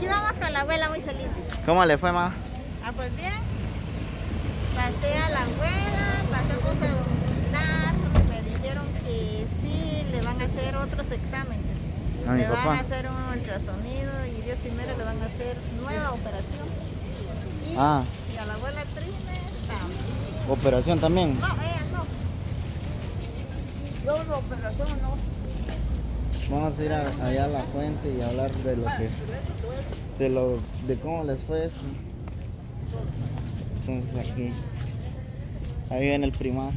aquí vamos con la abuela muy felices. ¿Cómo le fue, mamá? Ah, pues bien. Pasé a la abuela, pasé por preguntar, me dijeron que sí, le van a hacer otros exámenes. A le mi papá. Van a hacer un ultrasonido y Dios primero le van a hacer nueva operación. Y, ah. Y a la abuela Trine también. ¿Operación también? No, ella no. Yo la operación no. Vamos a ir allá a la fuente y hablar de lo que de cómo les fue eso. Entonces aquí ahí viene el primazo.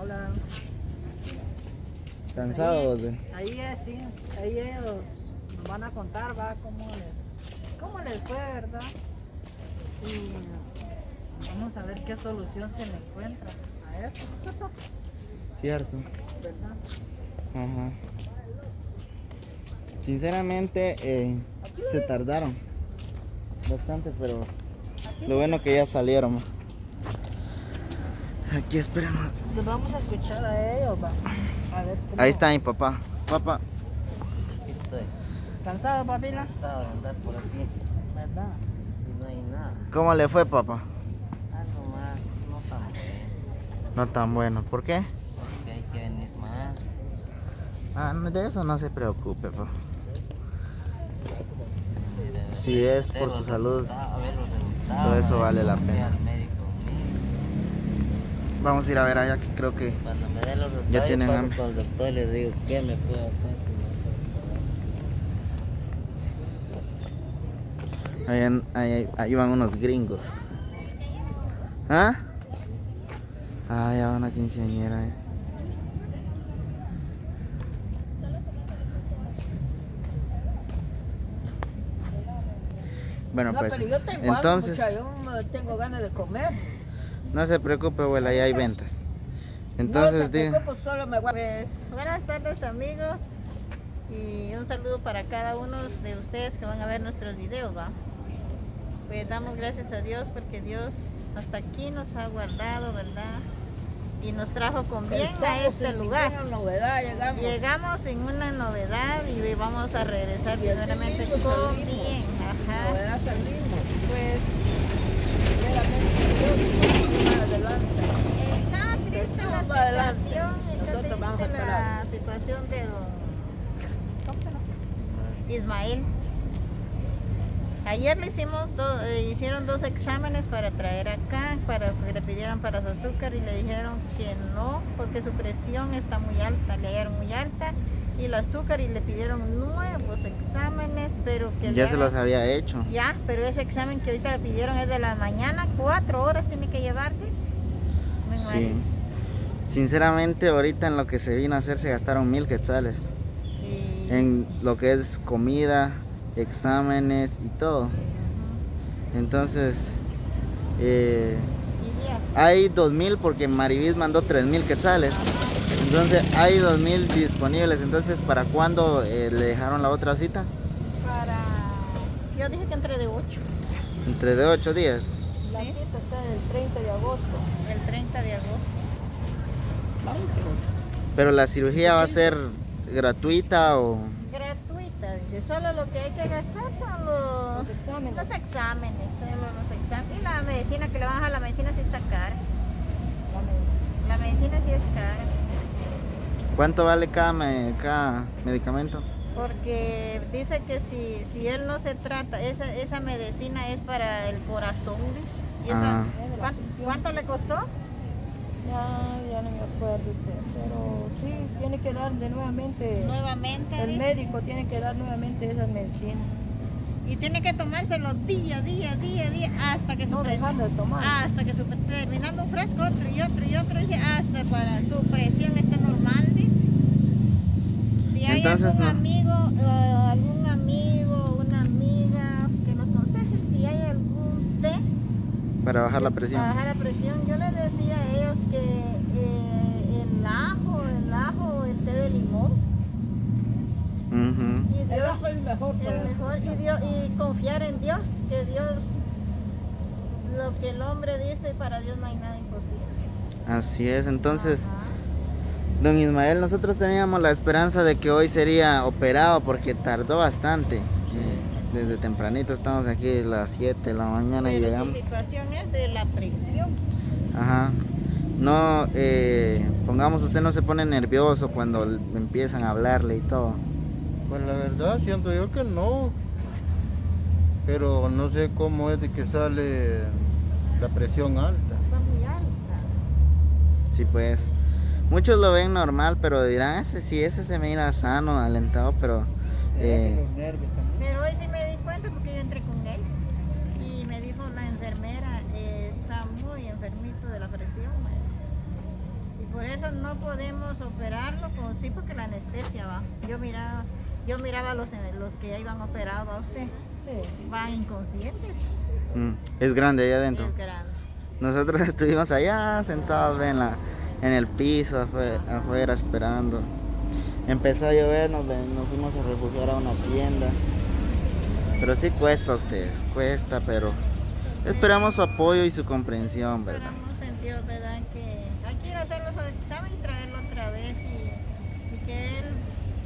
Hola. ¿Cansados? Ahí es, sí, ahí ellos nos van a contar, va, cómo les fue, ¿verdad? Y vamos a ver qué solución se le encuentra a esto. Cierto. ¿Verdad? Ajá. Sinceramente se tardaron bastante, pero lo bueno que ya salieron. Ma. Aquí esperamos. Los vamos a escuchar a ellos. Va. A ver, ahí está mi papá. Papá. Aquí estoy. ¿Cansado, papila? Cansado de andar por aquí. ¿Verdad? Y no hay nada. ¿Cómo le fue, papá? Algo más, no tan bueno. No tan bueno. ¿Por qué? Porque hay que venir más. Ah, no, de eso no se preocupe, papá. Si es por su salud, todo eso vale la pena. Vamos a ir a ver allá, que creo que ya tienen hambre. Cuando me den los resultados, les digo qué me puedo hacer. Ahí van unos gringos. ¿Ah? Ah, ya va una quinceañera. Bueno, no, pues, pero yo tengo entonces, algo, mucha, yo tengo ganas de comer. No se preocupe, abuela, ya hay ventas. Entonces, no, digo... Pues, buenas tardes, amigos. Y un saludo para cada uno de ustedes que van a ver nuestros videos, ¿va? Pues damos gracias a Dios, porque Dios hasta aquí nos ha guardado, ¿verdad? Y nos trajo con bien a este lugar. Novedad, llegamos en una novedad y vamos a regresar primeramente con bien. Ajá. Novedad salimos. Pues, está triste la situación de don Ismael. Ayer le hicimos hicieron dos exámenes para traer acá, para que le pidieran para su azúcar, y le dijeron que no, porque su presión está muy alta, le hallaron muy alta, y el azúcar, y le pidieron nuevos exámenes, pero que... Ya se los había hecho. Ya, pero ese examen que ahorita le pidieron es de la mañana, 4 horas tiene que llevarles. Sí. Sinceramente, ahorita en lo que se vino a hacer se gastaron 1000 quetzales. Sí. En lo que es comida, exámenes y todo. Entonces hay 2000, porque Maribis mandó 3000 quetzales. Entonces hay 2000 disponibles. Entonces, ¿para cuándo le dejaron la otra cita? Para... yo dije que entre de 8. Entre de 8 días. La cita está el 30 de agosto. El 30 de agosto. Pero la cirugía va a ser gratuita o... Solo lo que hay que gastar son los exámenes. Y la medicina que le van a dejar, la medicina sí está cara. La medicina sí es cara. ¿Cuánto vale cada medicamento? Porque dice que si él no se trata, esa medicina es para el corazón. Y esa, ¿cuánto le costó? Ya no me acuerdo, pero sí, tiene que dar de nuevamente el médico tiene que dar nuevamente esas medicinas. Y tiene que tomárselo día, hasta que su presión, hasta que su terminando un frasco, otro, y hasta para su presión esté normal, dice. Si hay algún amigo, una amiga que nos aconseje, si hay algún té para bajar la presión. Para bajar la presión, yo les decía a ellos que el ajo, el té de limón. Y Dios, el ajo es el mejor, y confiar en Dios, que Dios, lo que el hombre dice, para Dios no hay nada imposible. Así es. Entonces, don Ismael, nosotros teníamos la esperanza de que hoy sería operado, porque tardó bastante. Sí. Desde tempranito estamos aquí, a las 7 de la mañana y llegamos. La situación es de la presión. Ajá. No, pongamos, usted no se pone nervioso cuando empiezan a hablarle y todo. Pues la verdad siento yo que no. Pero no sé cómo es de que sale la presión alta. Está muy alta. Sí, pues. Muchos lo ven normal, pero dirán, ese sí, ese se mira sano, alentado, pero... Pero hoy sí me di cuenta porque yo entré con él. Y me dijo la enfermera, está muy enfermito de la presión. Y por eso no podemos operarlo, pues, sí, porque la anestesia va. Yo miraba los que ya iban operados a usted. Sí. Van inconscientes. Es grande allá adentro. Es grande. Nosotros estuvimos allá sentados en el piso afuera esperando. Empezó a llover, nos fuimos a refugiar a una tienda. Pero sí cuesta a ustedes, cuesta, pero esperamos su apoyo y su comprensión, ¿verdad? Esperamos sentido, ¿verdad? Que hay que ir a hacer los exámenes y traerlo otra vez y que él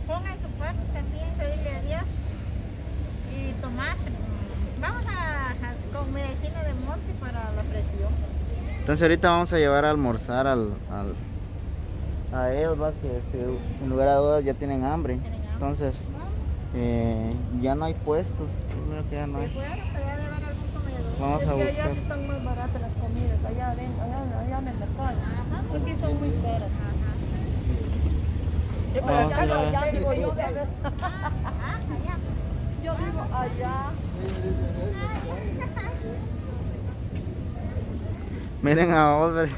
ponga en su parte también, pedirle a Dios. Y tomar, vamos a con medicina de monte para la presión. Entonces ahorita vamos a llevar a almorzar a ellos, ¿va? Que sin lugar a dudas ya tienen hambre. Entonces ya no hay puestos, primero que ya no hay. Vamos a buscar. Allá están más baratas las comidas, allá adentro, allá en el Mercol. Porque son muy caras. Vamos a ver. Yo vivo allá. Miren a Oliver.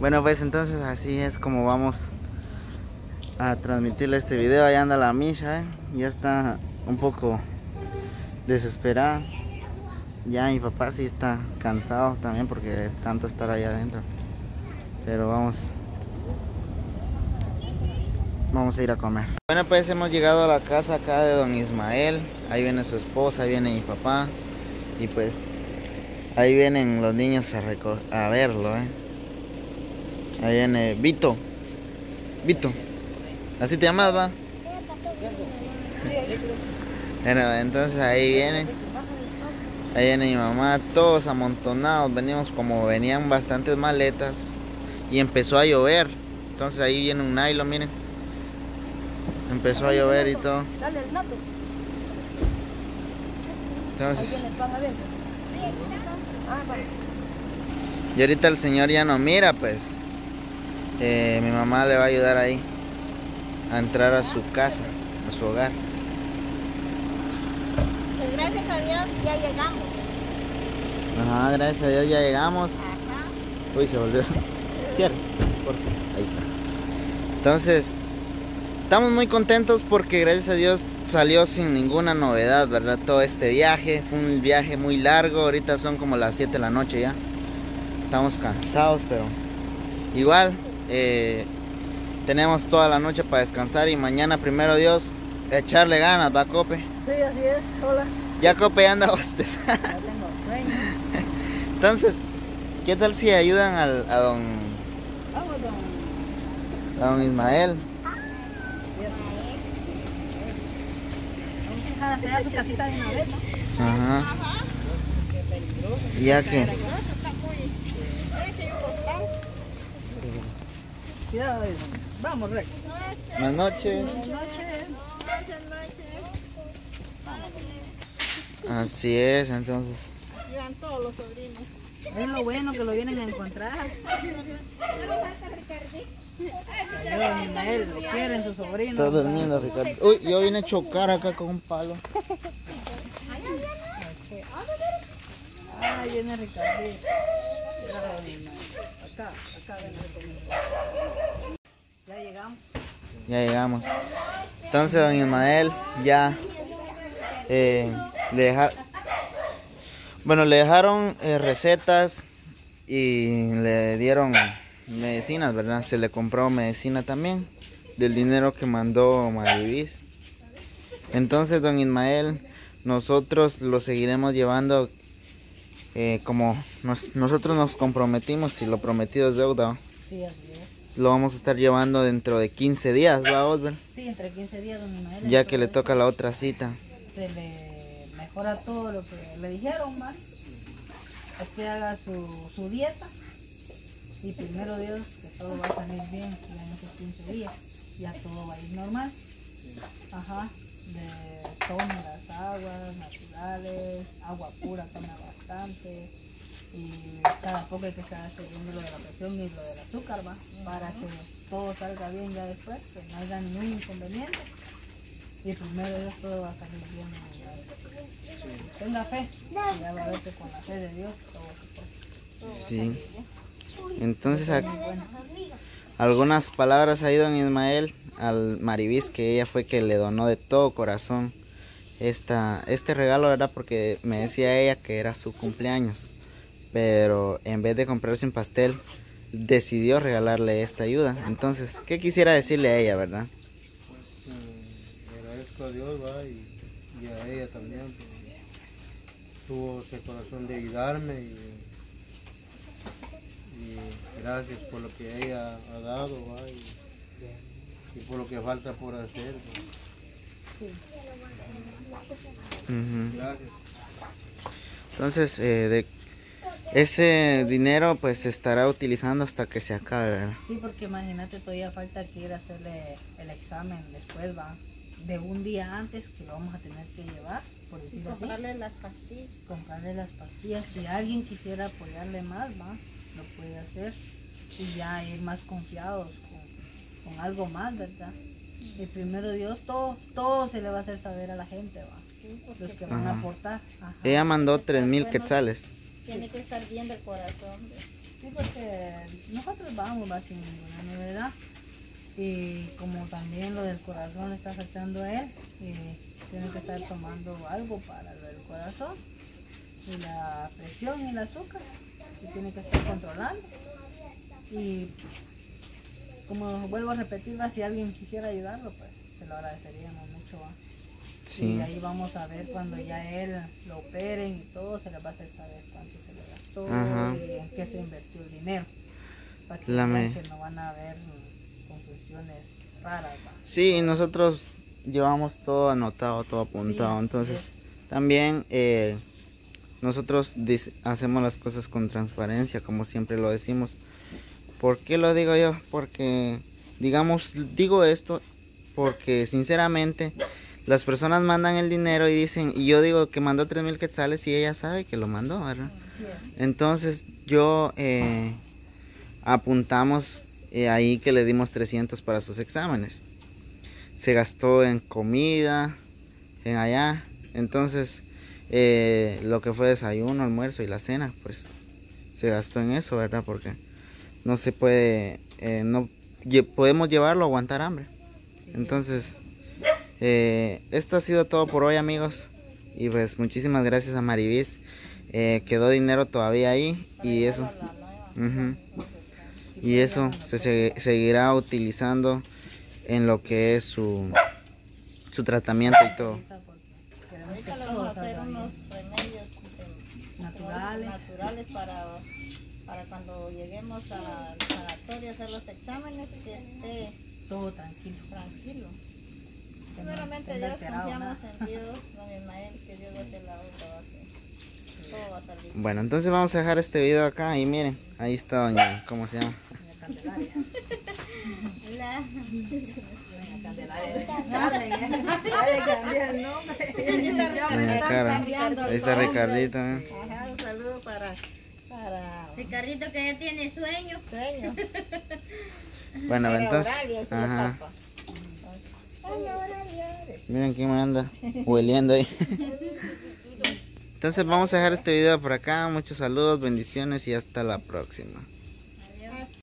Bueno, pues entonces así es como vamos a transmitirle este video. Ahí anda la Misha, ya está un poco desesperada. Ya mi papá sí está cansado también porque de tanto estar allá adentro. Pero vamos a ir a comer. Bueno, pues hemos llegado a la casa acá de don Ismael. Ahí viene su esposa, ahí viene mi papá. Y pues ahí vienen los niños a verlo, Ahí viene Vito. Vito. ¿Así te llamas, va? Bueno, entonces ahí viene. Ahí viene mi mamá, todos amontonados. Venimos como venían bastantes maletas. Y empezó a llover. Entonces ahí viene un nylon, miren. Empezó a llover y todo. Dale el nato. Entonces. Y ahorita el señor ya no mira, pues. Mi mamá le va a ayudar ahí a entrar a su casa, a su hogar. Pues gracias a Dios ya llegamos. Ajá, gracias a Dios ya llegamos. Ajá. Uy, se volvió. Cierra, por favor. Ahí está. Entonces, estamos muy contentos porque gracias a Dios salió sin ninguna novedad, ¿verdad? Todo este viaje, fue un viaje muy largo. Ahorita son como las 7 de la noche ya. Estamos cansados, pero igual. Tenemos toda la noche para descansar y mañana, primero Dios, echarle ganas, ¿va, Cope? Sí, así es, hola. Ya Cope anda hostes. Ya tengo sueño. Entonces, ¿qué tal si ayudan a don Ismael? Vamos a dejar su casita de una vez, ¿no? Ajá. Qué peligroso. Ya que... Vamos, Rex. Buenas noches. Buenas noches. Así es, entonces. Llegan todos los sobrinos. Es lo bueno que lo vienen a encontrar. Lo quieren sus sobrinos. Está durmiendo, Ricardo. Uy, yo vine a chocar acá con un palo. Ahí viene Ricardo. Acá, acá viene conmigo. llegamos. Ya llegamos. Entonces don Ismael ya le dejaron recetas y le dieron medicinas, ¿verdad? Se le compró medicina también del dinero que mandó Maribis. Entonces don Ismael, nosotros lo seguiremos llevando como nosotros nos comprometimos y lo prometido es deuda. Sí, así es. Lo vamos a estar llevando dentro de 15 días, ¿va, Osvaldo? Sí, entre 15 días, don Ismael. Ya que le toca la otra cita. Se le mejora todo lo que le dijeron, ¿vale? Es que haga su dieta y primero Dios, que todo va a salir bien en esos 15 días. Ya todo va a ir normal. Ajá. Toma las aguas naturales, agua pura toma bastante y cada poco hay que estar siguiendo lo de la presión y lo del azúcar, ¿va? Para que todo salga bien ya después, que no haya ningún inconveniente y primero Dios todo va a salir bien. Tenga fe, ya va a ver que con la fe de Dios todo se puede. Sí, entonces aquí, bueno, algunas palabras ahí don Ismael al Maribis, que ella fue que le donó de todo corazón este regalo, ¿verdad? Porque me decía ella que era su cumpleaños, pero en vez de comprarse un pastel decidió regalarle esta ayuda. Entonces, ¿qué quisiera decirle a ella, verdad? Pues agradezco a Dios, ¿va? Y a ella también, porque tuvo ese corazón de ayudarme y gracias por lo que ella ha dado, ¿va? Y por lo que falta por hacer. Sí. Gracias. Entonces, ese dinero pues se estará utilizando hasta que se acabe, ¿verdad? Sí, porque imagínate, todavía falta que ir a hacerle el examen después, ¿va? De un día antes que lo vamos a tener que llevar, por decirlo así. Comprarle las pastillas. Comprarle las pastillas. Si alguien quisiera apoyarle más, ¿va? Lo puede hacer y ya ir más confiados con algo más, ¿verdad? Y primero Dios, todo se le va a hacer saber a la gente, ¿va? Sí, los que van a aportar. Ajá. Ella mandó 3,000 quetzales. Tiene que estar bien del corazón. Sí, porque nosotros vamos, va, sin ninguna novedad. Y como también lo del corazón le está afectando a él, tiene que estar tomando algo para lo del corazón. Y la presión y el azúcar se tiene que estar controlando. Y como vuelvo a repetir, si alguien quisiera ayudarlo, pues se lo agradeceríamos mucho, ¿va? Sí. Y ahí vamos a ver cuando ya él lo operen y todo, se le va a hacer saber cuánto se le gastó. Ajá. Y en qué se invirtió el dinero. Para que no van a haber confusiones raras, ¿va? Sí, nosotros llevamos todo anotado, todo apuntado. Sí, entonces también nosotros hacemos las cosas con transparencia, como siempre lo decimos. ¿Por qué lo digo yo? Porque, digo esto porque sinceramente las personas mandan el dinero y dicen, y yo digo que mandó 3,000 quetzales y ella sabe que lo mandó, ¿verdad? Entonces yo apuntamos ahí que le dimos 300 para sus exámenes. Se gastó en comida, en allá. Entonces lo que fue desayuno, almuerzo y la cena, pues se gastó en eso, ¿verdad? Porque no se puede, no podemos llevarlo a aguantar hambre. Entonces, esto ha sido todo por hoy, amigos. Y pues muchísimas gracias a Maribis. Quedó dinero todavía ahí y eso, y eso se seguirá utilizando en lo que es su tratamiento y todo. Ahorita le vamos a hacer unos remedios naturales para cuando lleguemos a la sanatoria a hacer los exámenes, que esté todo tranquilo. Seguramente Dios, confiamos en Dios, don Ismael, que Dios va a hacer la obra, todo va a salir. Bueno, entonces vamos a dejar este video acá y miren, ahí está doña, ¿cómo se llama? Doña Candelaria. Doña Candelaria. Le cambié el nombre. Ahí está Ricardito. Ajá, un saludo para Ricardito, que ya tiene sueño. Bueno, entonces, ajá. Miren quién me anda hueleando ahí. Entonces vamos a dejar este video por acá. Muchos saludos, bendiciones y hasta la próxima.